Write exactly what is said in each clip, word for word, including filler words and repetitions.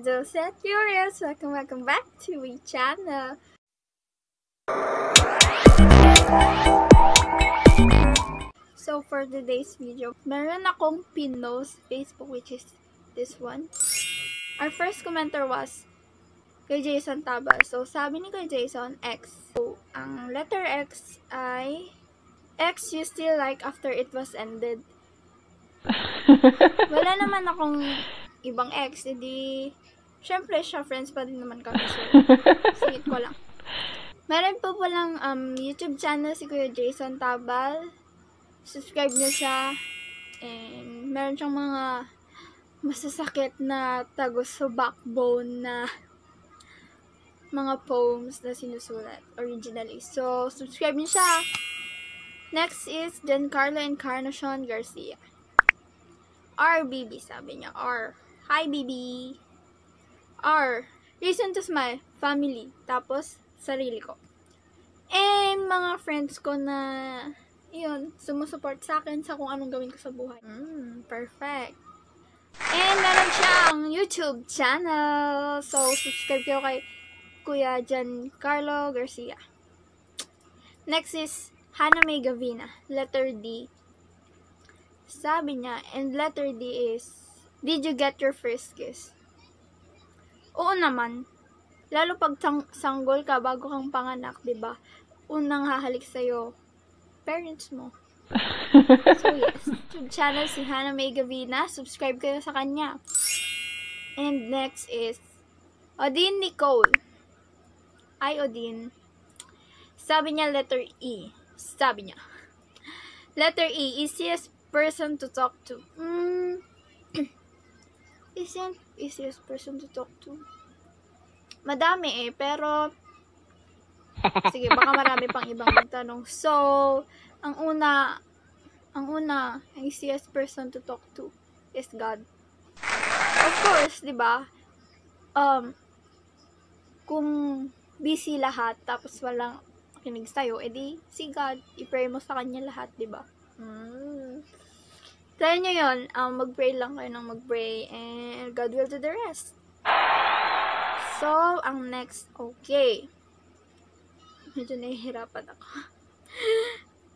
Josette Furious. Welcome, welcome back to my channel. So for today's video, meron akong pinost Facebook, which is this one. Our first commenter was kay Jason Tabal. So sabi ni kay Jason, X. So ang letter X ay X you still like after it was ended. Wala naman akong ibang ex, edi syempre siya, friends pa din naman kami, so sige ko lang. Meron po palang um, YouTube channel si Kuya Jason Tabal, subscribe niyo siya, and meron siyang mga masasakit na tagos sa backbone na mga poems na sinusulat originally, so subscribe niyo siya. Next is Giancarlo Encarnacion Garcia. R, B B, sabi niya. R. Hi, B B. R. Reason to smile. Family. Tapos, sarili ko. And mga friends ko na, yun, sumusuport sa akin sa kung anong gawin ko sa buhay. Mm, perfect. And meron siyang YouTube channel. So, subscribe kayo kay Kuya Giancarlo Garcia. Next is Hannah Mae Gavina. Letter D. Sabi niya, and letter D is, did you get your first kiss? Oo naman. Lalo pag sang sanggol ka bago kang panganak, diba? Unang hahalik sa'yo, parents mo. So yes, YouTube channel si Hannah Mae Gavina. Subscribe kayo sa kanya. And next is, Odin Nicole. Ay, Odin. Sabi niya, letter E. Sabi niya, letter E, easiest person to talk to. Mm. Isn't easiest person to talk to? Madami eh, pero sige, baka marami pang ibang magtanong. So, ang una, ang una, ang easiest person to talk to is God. Of course, di ba? Um, kung busy lahat, tapos walang kinig sa'yo, edi si God, i-pray mo sa kanya lahat, di ba? Mm. Try nyo yun. Um, mag-pray lang kayo ng mag-pray, and God will do the rest. So, ang next, okay. Medyo nahihirapan ako.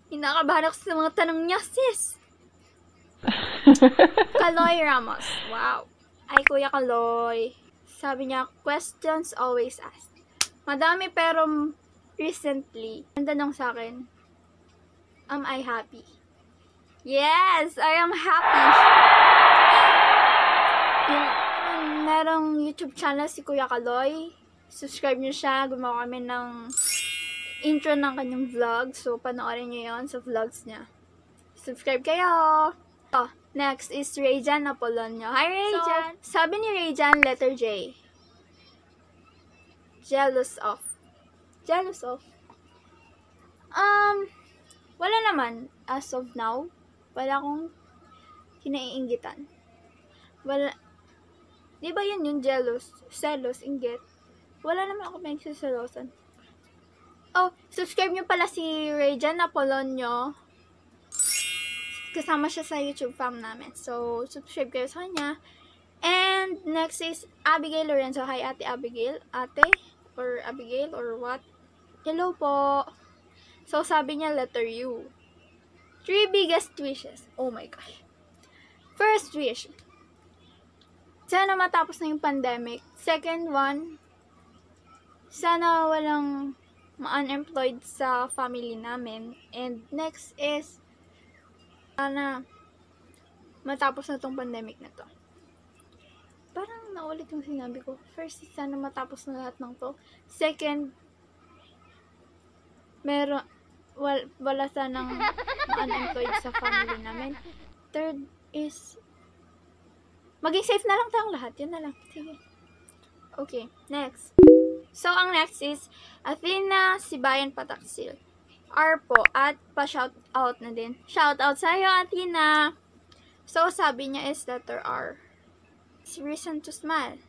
Hinakabahan ako sa mga tanong niya, sis! Kaloy Ramos. Wow. Ay, Kuya Kaloy. Sabi niya, questions always asked. Madami, pero recently, ang tanong sa akin, am I happy? Yes, I am happy. Merong YouTube channel si Kuya Kaloy. Subscribe nyo siya. Gumawa kami ng intro ng kanyang vlog. So, panoorin nyo yun sa vlogs niya. Subscribe kayo! Oh, next is Rayjan Apolonio. Hi, Rayjan! So, sabi ni Rayjan, letter J. Jealous of. Jealous of? Um, wala naman. As of now, wala akong kinaiinggitan. Wala. Di ba yun yung jealous? Selos, inggit. Wala naman ako pinagsiselosan. Oh, subscribe nyo pala si Rayjan Apolonio. Kasama siya sa YouTube fam namin. So, subscribe kayo sa kanya. And next is Abigail Lorenzo. Hi, Ate Abigail. Ate? Or Abigail? Or what? Hello po. So, sabi niya, letter U. Three biggest wishes. Oh my gosh. First wish, sana matapos na yung pandemic. Second one, sana walang ma-unemployed sa family namin. And next is, sana matapos na tong pandemic na to. Parang naulit yung sinabi ko. First is, sana matapos na lahat ng to. Second, meron, Wal, wala sanang unemployed sa family namin. Third is, maging safe na lang tayong lahat. Yun na lang. Sige. Okay. Next. So, ang next is Athena Sibayan Pataksil. R po. At pa-shout out na din. Shout out sa'yo, Athena! So, sabi niya is letter R. It's reason to smile.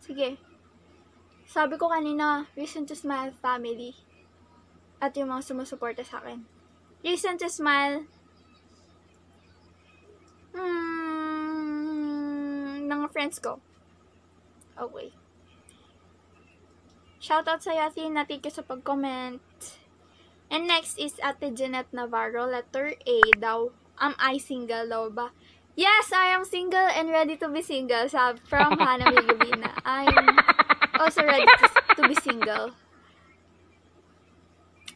Sige. Sabi ko kanina, reason to smile, family. At yung mga sumusuporta sa akin. Reason to smile. Hmm, mga friends ko. away. Shoutout sa Athena, thank you sa pag-comment. And next is Ate Jeanette Navarro, letter A daw. Am I single daw ba? Yes, I am single and ready to be single. Sab from Hannah Mae Gavina. I'm also ready to, to be single.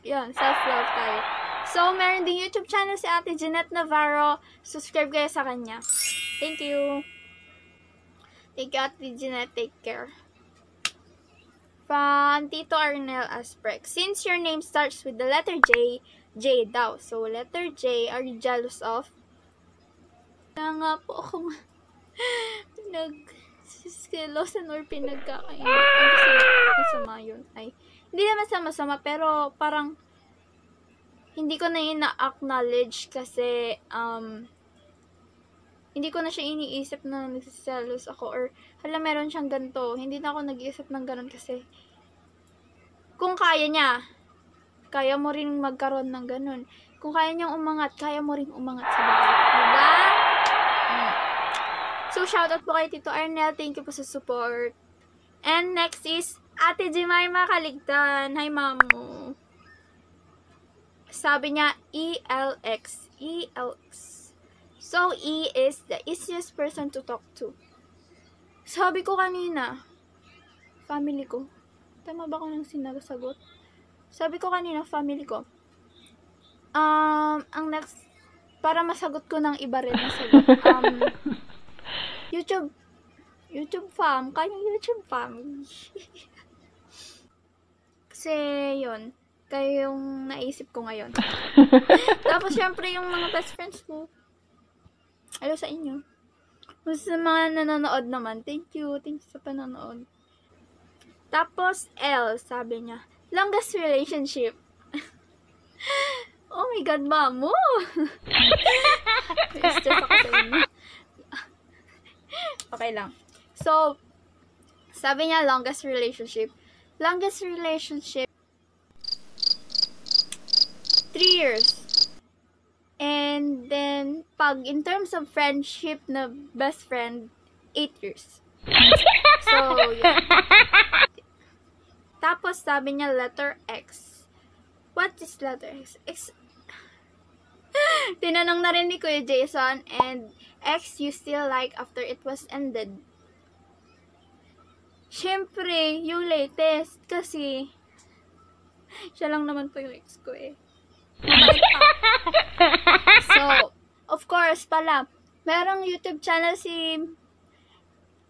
Yun, self-love tayo. So, meron ding YouTube channel si Ate Jeanette Navarro. Subscribe kayo sa kanya. Thank you. Thank you, Ate Jeanette. Take care. From Tito Arnel Asprek. Since your name starts with the letter J, J daw. So, letter J, are you jealous of? Kaya nga po akong nag-silosan or pinagkakainit. Ang masama yun ay... Hindi naman sama-sama, pero parang hindi ko na yun na-acknowledge kasi um, hindi ko na siya iniisip na nagsiselos ako or hala meron siyang ganito. Hindi na ako nag-iisip ng ganun kasi kung kaya niya, kaya mo rin magkaroon ng ganun. Kung kaya niyang umangat, kaya mo rin umangat sa bagay. Diba? Mm. So, shoutout po kay Tito Arnel. Thank you po sa support. And next is Ate Jemima Caligtan. Hi, Mamu. Sabi niya, E L X. E L X. So, E is the easiest person to talk to. Sabi ko kanina, family ko. Tama ba ko ng sinasagot? Sabi ko kanina, family ko. Um, ang next, para masagot ko ng iba rin na sagot. Um, YouTube. YouTube fam. Kaya YouTube fam. Kasi, yun. Kayo yung naisip ko ngayon. Tapos, syempre, yung mga best friends ko. Hello sa inyo. Mas sa mga nanonood naman. Thank you. Thank you sa panonood. Tapos, L, sabi niya. Longest relationship. Oh my God, Mamu! It's just ako sa inyo. Okay lang. So, sabi niya, longest relationship. Longest relationship, three years. And then, pag in terms of friendship na best friend, eight years. So, yeah. Tapos, sabi niya, letter X. What is letter X? X. Tinanong na rin ni Kuya Jason, and X you still like after it was ended. Siyempre, yung latest, kasi, siya lang naman po yung ex ko eh. So, of course pala, merong YouTube channel si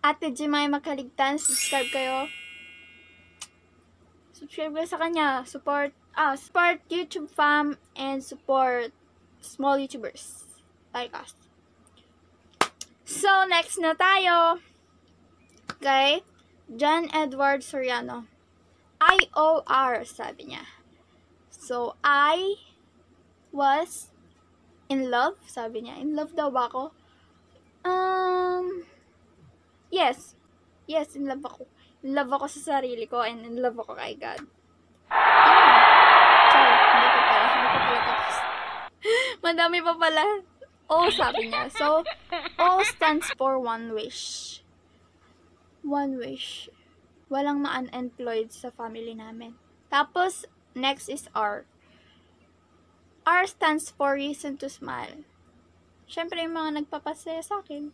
Ate Jemima Caligtan. Subscribe kayo. Subscribe kayo sa kanya. Support, ah, support YouTube fam and support small YouTubers like us. So, next na tayo. Okay. John Edward Soriano. I O R, sabi niya. So, I was in love, sabi niya. In love daw ba ako? Um, yes. Yes, in love ako. In love ako sa sarili ko and in love ako kay God. Yeah. Sorry, hindi pa pala. Hindi pa pala tapos. Madami pa pala. O, sabi niya. So, O stands for one wish. One wish. Walang ma-unemployed sa family namin. Tapos, next is R. R stands for reason to smile. Siyempre, yung mga nagpapasaya sa akin.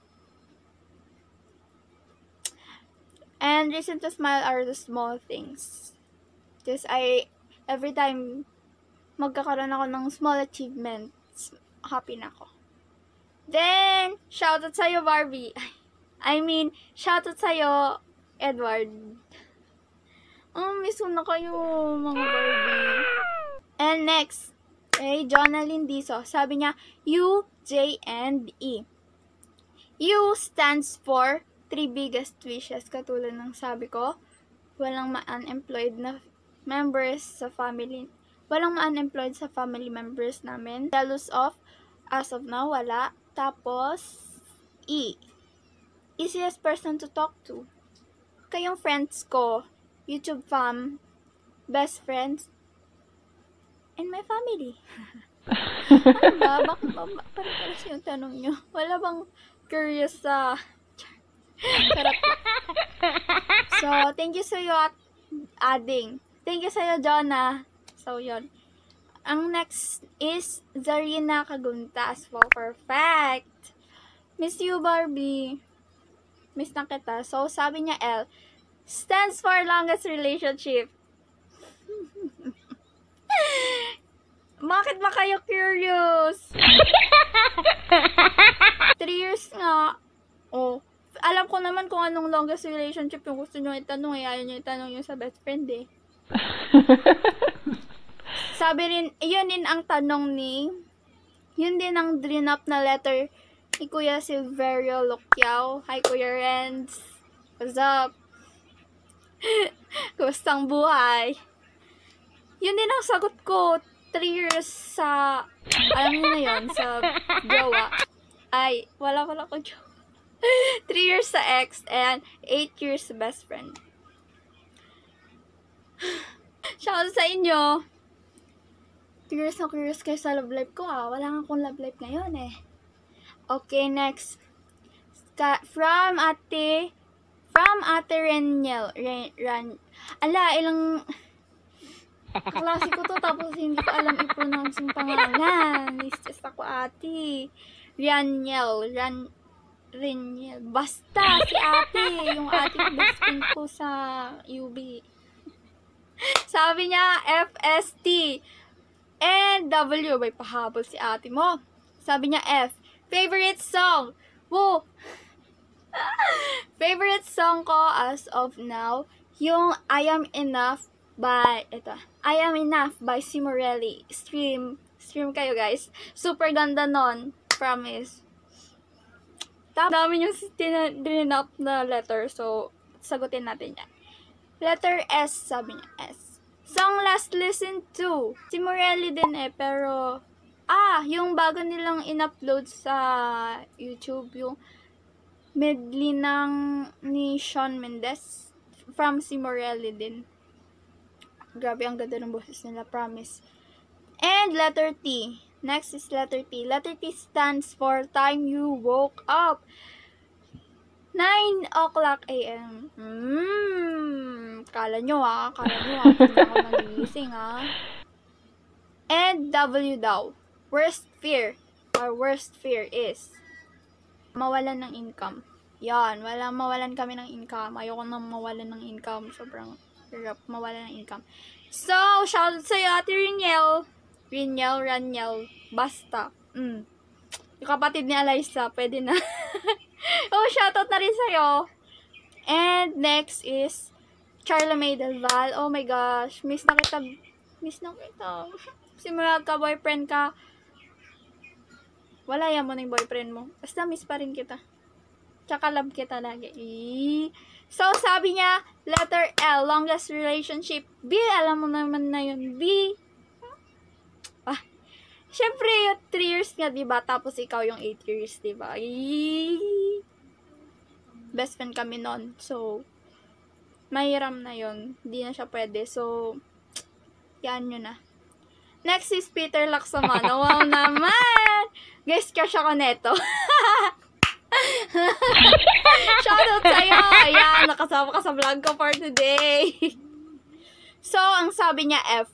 And reason to smile are the small things. Because I, every time magkakaroon ako ng small achievements, happy na ako. Then, shoutout sa'yo, Barbie. I mean, shoutout sa'yo, Edward. Oh, miss ko na kayo, mga Barbie. And next, eh, Johnalin Diso. Sabi niya, U, J, and E. U stands for three biggest wishes. Katulad ng sabi ko, walang ma-unemployed na members sa family. Walang ma-unemployed sa family members namin. Jealous of, as of now, wala. Tapos, E. Easiest person to talk to. Kayong friends ko, YouTube fam, best friends, and my family. Ano ba? Bakit ba? Parang paras yung tanong nyo. Wala bang curious sa... Charot. So, thank you sa'yo at adding. Thank you sa'yo, Jonah. So, yun. Ang next is Zarina Kaguntas. Wow, perfect. Miss you, Barbie. Miss na kita. So, sabi niya L, stands for longest relationship. Bakit ba kayo curious? Three years nga. Oh. Alam ko naman kung anong longest relationship yung gusto nyo itanong. Eh. Ayaw nyo itanong yung sa best friend eh. Sabi rin, yun din ang tanong ni, yun din ang drinap na letter ni Kuya Silverio Luquiao. Hi Kuya Renz. What's up? Gustang buhay. Yun din ang sagot ko. three years sa, alam niyo na yun, sa jowa. Ay, wala wala ko jowa. three years sa ex and eight years sa best friend. Shout out sa inyo. Curious na curious kayo sa love life ko ah. Wala nga akong love life ngayon eh. Okay, next. Ka from ate, from ate Renyel Ran. Ala, ilang... Klase ko to, tapos hindi ko alam i-pronounce yung pangalan. Listas ako ate. Renyel, Ran, Renyel. Basta si ate, yung ating best friend ko sa U B. Sabi niya, F S T. And W, may pahabol si ate mo. Sabi niya, F, favorite song. Woo! Favorite song ko as of now, yung I Am Enough by, ito, I Am Enough by Cimorelli. Stream, stream kayo guys. Super ganda nun, promise. Tapos, dami yung tinap na letter, so, sagutin natin yan. Letter S, sabi niya, S. Song last listen to, Cimorelli din eh, pero, ah, yung bago nilang in-upload sa YouTube, yung medley ng ni Shawn Mendes, from Cimorelli din. Grabe, ang ganda ng boses nila, promise. And letter T. Next is letter T. Letter T stands for time you woke up. nine o'clock a m Hmm. Kala nyo ha. Kala nyo ha. Kala ko nagising ha. And W daw. Worst fear. Our worst fear is mawalan ng income. Yan. Wala, mawalan kami ng income. Ayoko nang mawalan ng income. Sobrang hirap mawala ng income. So, shout out sa'yo, Ate Renyel. Renyel, Renyel. Basta. Mm. Yung kapatid ni Alyssa, pwede na. Oh, shout out na rin sa'yo. And next is Charla Mae Dela Val. Oh my gosh. Miss na kita. Miss na kita. Simula ka, boyfriend ka. Wala yan mo na yung boyfriend mo. Basta miss pa rin kita. Tsaka love kita lagi. Eee. So, sabi niya, letter L, longest relationship. B, alam mo naman na yun. B. Ah. Siyempre, yung three years nga, diba? Tapos ikaw yung eight years, diba? Eee. Best friend kami nun. So, mahiram na yun. Hindi na siya pwede. So, yan yun na. Next is Peter Lacsamana. Wow naman! Guys, crush ako neto. Shoutout sa'yo. Ayan, nakasama ka sa vlog ko for today. So, ang sabi niya F,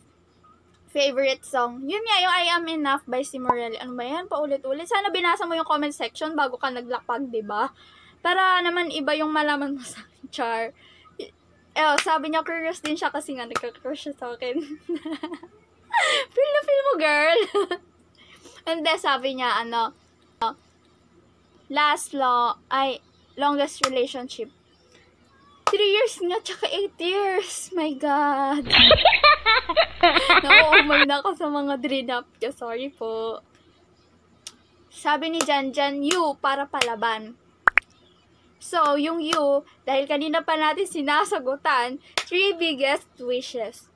favorite song, yun nga yung I Am Enough by Cimorelli. Ano ba yan? Paulit-ulit. Sana binasa mo yung comment section bago ka naglakpag, diba? Para naman iba yung malaman mo sa akin, Char. Eh, sabi niya curious din siya kasi nga nagka-crush siya sa akin. Feel na feel mo, girl. And then, sabi niya, ano, last long, ay, longest relationship. three years nga, tsaka eight years. My God. Naku-umay na ako sa mga drinap niya. Sorry po. Sabi ni Janjan, you, para palaban. So, yung you, dahil kanina pa natin sinasagutan, three biggest wishes.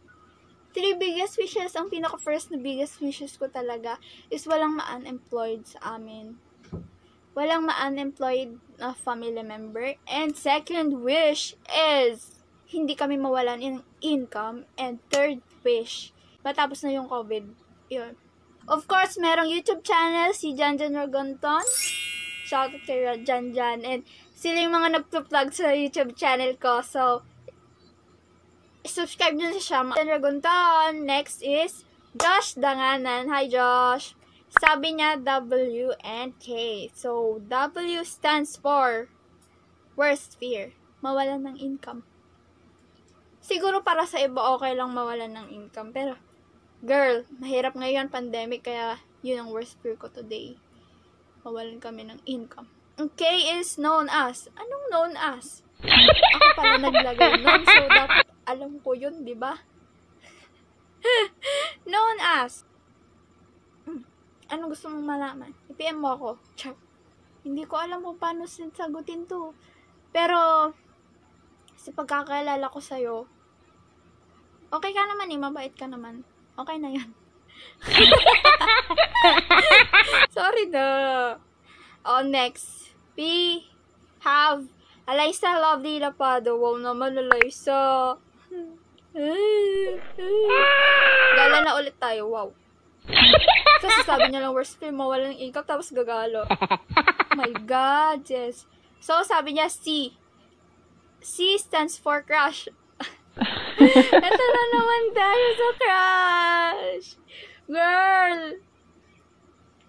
Three biggest wishes, ang pinaka-first na biggest wishes ko talaga is walang ma-unemployed sa amin. Walang ma-unemployed na family member. And second wish is hindi kami mawalan ng income. And third wish, matapos na yung COVID. Yun. Of course, merong YouTube channel, si Janjan Ragonton. Shout out kay Janjan. And sila yung mga nag-vlog sa YouTube channel ko. So, subscribe nyo na siya. Jan Ragonton. Next is Josh Danganan. Hi, Josh. Sabi niya W and K. So, W stands for worst fear. Mawalan ng income. Siguro para sa iba okay lang mawalan ng income. Pero, girl, mahirap ngayon pandemic. Kaya, yun ang worst fear ko today. Mawalan kami ng income. Ang K is known as. Anong known as? Ako pala naglagay nun. So, dapat alam ko yun, di ba? Known as. Ano gusto mong malaman? I P M mo ako. Char. Hindi ko alam kung paano sagutin to. Pero, sa pagkakaalala ko sa'yo, okay ka naman eh, mabait ka naman. Okay na yan. Sorry na. Oh, next. We have Alyssa Lovely Lapado. Wow naman, Alyssa. Gala na ulit tayo. Wow. So, sasabi niya lang, worst fear, mawala ng income, tapos gagalo. Oh my God, yes. So, sabi niya, C. C stands for crush. Ito na naman tayo sa crush. Girl!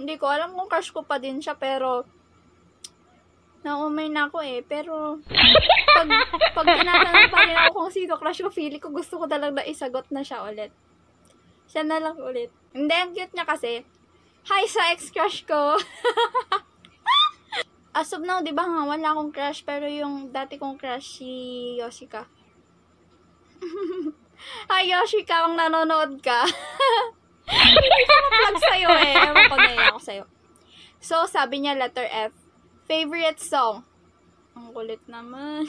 Hindi ko alam kung crush ko pa din siya, pero naumay na ako eh. Pero, pag, pag tinatanong pa rin ako kung sino crush ko, feeling ko gusto ko talaga isagot na siya ulit. Siya na lang ulit. Hindi, ang cute niya kasi. Hi sa ex-crush ko! As of now, di ba nga, wala akong crush. Pero yung dati kong crush, si Yoshika. Hi, Yoshika, kung nanonood ka. Hindi ko na-plug sa'yo eh. Ewan ko na yan ako sa'yo. So, sabi niya, letter F. Favorite song. Ang kulit naman.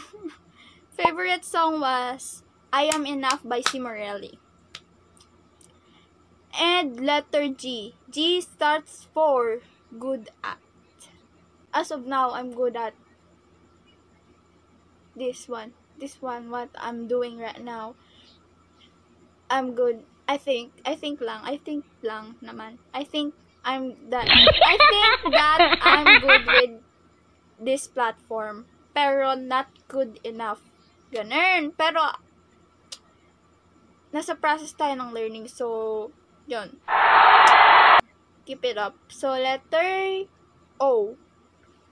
Favorite song was I Am Enough by Cimorelli. And letter G. G starts for good at. As of now, I'm good at this one. This one, what I'm doing right now. I'm good. I think. I think lang. I think lang naman. I think I'm that. I think that I'm good with this platform. Pero not good enough. Ganun. Pero, nasa process tayo ng learning. So, yun. Keep it up. So, letter O.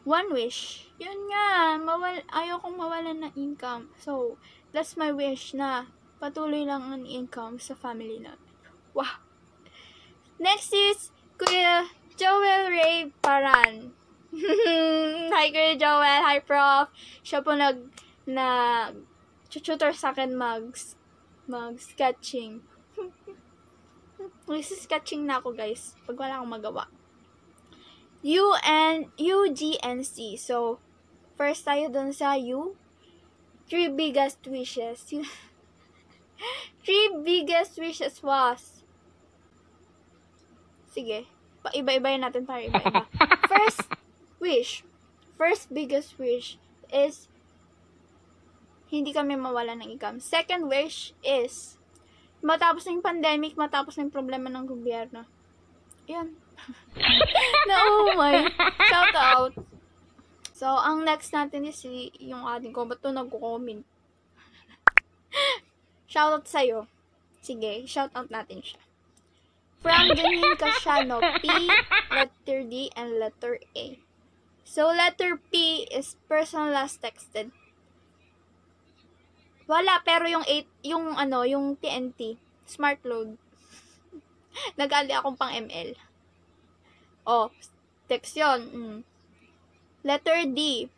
One wish. Yun nga. Mawal, ayaw kong mawalan ng income. So, that's my wish na patuloy lang ang income sa family natin. Wow. Next is Kuya Joel Ray Paran. Hi, Kuya Joel. Hi, Prof. Siya po nag na tutor sa akin mag mag sketching. This is sketching na ako, guys. Pag wala akong magawa. U, and U, G, and C. So, first tayo dun sa U. Three biggest wishes. Three biggest wishes was... Sige. Paiba-ibayin natin para iba-iba. First wish. First biggest wish is... Hindi kami mawala ng income. Second wish is... Matapos ng pandemic, matapos ng problema ng gobyerno. Yan. No, oh my. Shout out. So, ang next natin is yung ating ko. Ba't ito nagko-comment? Shout out sa'yo. Sige, shout out natin siya. From Janjan Cashano, P, letter D, and letter A. So, letter P is person last texted. Wala, pero yung eight, yung ano, yung T N T, smart load. Nag-ali akong pang M L. Oh, text yun. Mm. Letter D.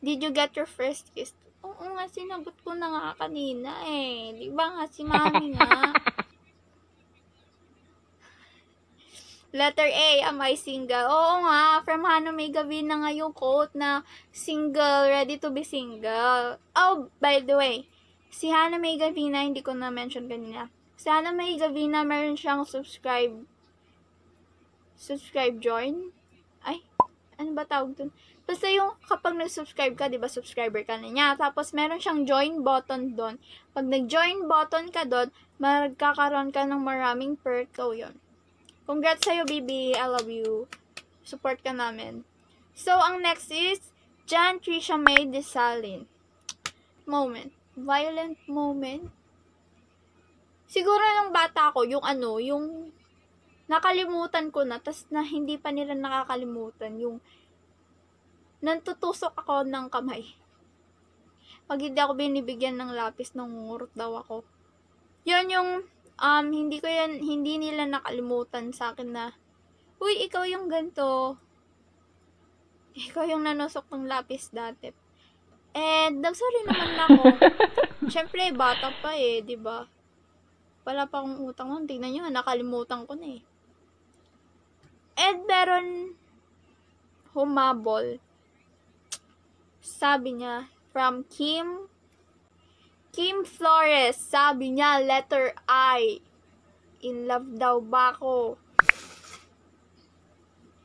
Did you get your first kiss? Oo nga, sinagot ko na nga kanina eh. Di ba nga si mami nga? Letter A, am I single? Oo nga, from Hannah Mae Gavina nga yung quote na single, ready to be single. Oh, by the way, si Hannah Mae Gavina, hindi ko na-mention kanina. Si Hannah Mae Gavina, meron siyang subscribe. Subscribe join? Ay, ano ba tawag dun? Basta yung kapag nag-subscribe ka, di ba subscriber ka na niya. Tapos meron siyang join button dun. Pag nag-join button ka dun, magkakaroon ka ng maraming perk ko yun. Congrats sa'yo, baby. I love you. Support ka namin. So, ang next is Jan Trisha Mae Desalin. Moment. Violent moment. Siguro nung bata ko, yung ano, yung nakalimutan ko na, tas na hindi pa nila nakakalimutan, yung nantutusok ako ng kamay. Pag hindi ako binibigyan ng lapis, nangungurot daw ako. Yun yung, um, hindi ko yan, hindi nila nakalimutan sa akin na, uy, ikaw yung ganito. Ikaw yung nanusok ng lapis dati. And, nagsorry naman ako. Siyempre, bata pa eh, di ba? Wala pa akong utang nun. Tignan nyo, nakalimutan ko na eh. And, meron humabol. Sabi niya, from Kim, Kim Flores, sabi niya, letter I. In love daw ba ako?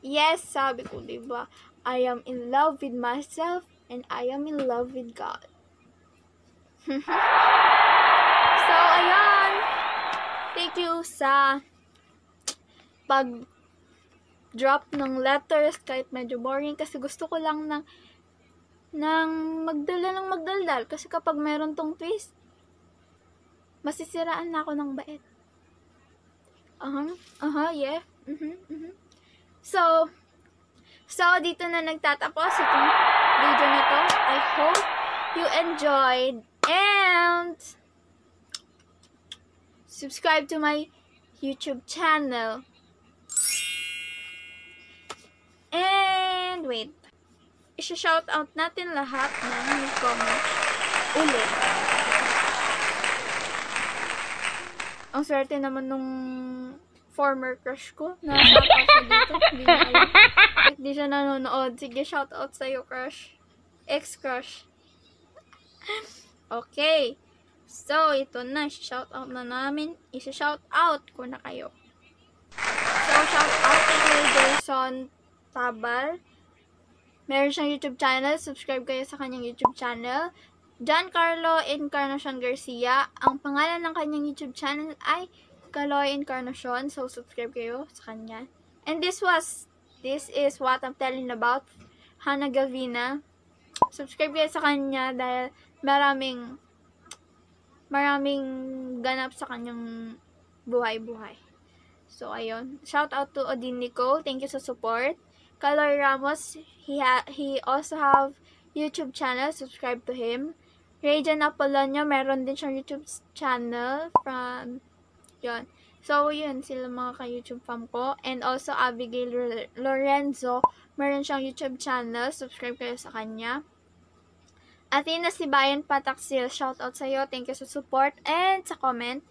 Yes, sabi ko, di ba? I am in love with myself. And I am in love with God. So, ayan. Thank you sa pag-drop ng letters. Kahit medyo boring. Kasi gusto ko lang ng, ng magdala ng magdaldal. Kasi kapag meron tong twist, masisiraan na ako ng bait. Uh-huh. Uh-huh, yeah. Uh-huh, uh-huh. So, so, dito na nagtatapos itong video na to. I hope you enjoyed and subscribe to my YouTube channel. And wait, i-shout out natin lahat ng may comment ulit. Ang swerte naman nung former crush ko na shoutout sa dito. Hindi na alam. Hindi siya nanonood. Sige, shoutout sa'yo, crush. Ex-crush. Okay. So, ito na. Shoutout na namin. Isa-shoutout ko na kayo. So, shoutout kay Jason Tabal. Meron siyang YouTube channel. Subscribe kayo sa kanyang YouTube channel. Giancarlo Encarnacion Garcia. Ang pangalan ng kanyang YouTube channel ay Kaloy Encarnacion, so subscribe kayo sa kanya. And this was, this is what I'm telling about, Hannah Gavina. Subscribe kayo sa kanya dahil maraming, maraming ganap sa kanyang buhay-buhay. So, ayun. Shout out to Odin Nicole. Thank you sa support. Kaloy Ramos, he, ha he also have YouTube channel. Subscribe to him. Rayjan Apolonio, meron din siyang YouTube channel from... Yun. So, yun, sila mga ka-YouTube fam ko. And also, Abigail Lorenzo, meron siyang YouTube channel. Subscribe kayo sa kanya. Athena Sibayan Pataksil, shoutout sa'yo. Thank you sa support and sa comment.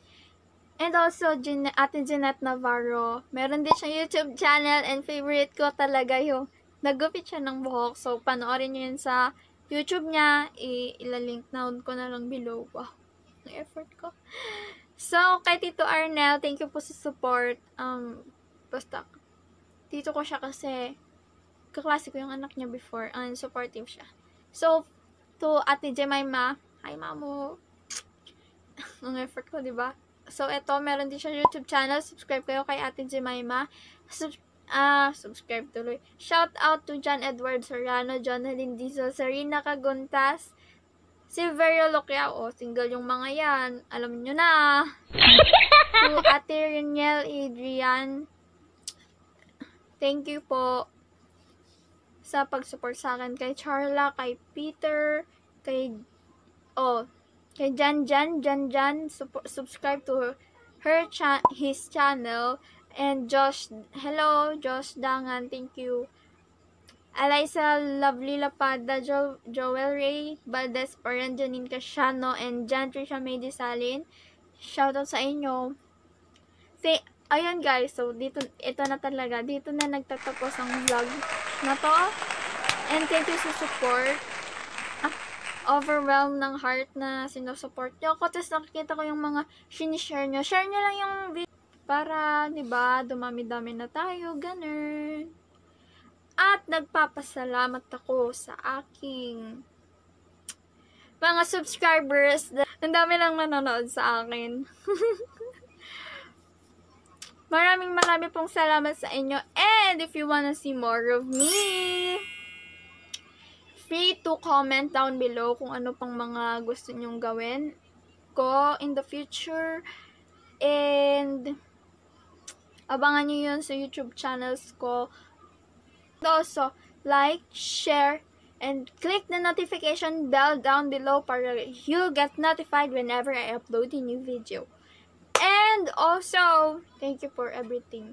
And also, Jeanette, Ate Jeanette Navarro, meron din siyang YouTube channel and favorite ko talaga yung nagupit siya ng buhok. So, panoorin nyo yun sa YouTube niya. I-ilalink down ko na lang below. Wow, na-effort ko. So, kay Tito Arnel, thank you po sa support. Um, basta, tito ko siya kasi kaklase ko yung anak niya before. And supportive siya. So, to Ate Jemima, hi, Mamo. Ang effort ko, diba? So, eto, meron din siya YouTube channel. Subscribe kayo kay Ate Jemima. Sub ah, subscribe tuloy. Shout out to John Edward Soriano, Johnalin Diso, Zarina Kaguntas, Silverio Luquiao, oh, single yung mga yan. Alam nyo na. To Ate Renyel Ran, thank you po sa pag-support sa akin. Kay Charla, kay Peter, kay, oh, kay Janjan, Janjan, subscribe to her, cha his channel. And Josh, hello, Josh Danganan, thank you. Alyssa Lovely Lapado, jo Joel Ray Paran, Cashano, and Jan Trisha Mae Desalin. Shoutout sa inyo. Say, ayun guys, so dito, ito na talaga. Dito na nagtatapos ang vlog na to. And thank you sa support. Ah, overwhelmed ng heart na sinusupport nyo ako. Tapos nakikita ko yung mga sinishare nyo. Share nyo lang yung video para, diba, dumami-dami na tayo. Ganun. At nagpapasalamat ako sa aking mga subscribers. Ang dami lang nanonood sa akin. Maraming marami pong salamat sa inyo. And if you wanna see more of me, free to comment down below kung ano pang mga gusto nyong gawin ko in the future. And abangan nyo yun sa YouTube channels ko. Also, like, share, and click the notification bell down below para you'll get notified whenever I upload a new video. And also, thank you for everything.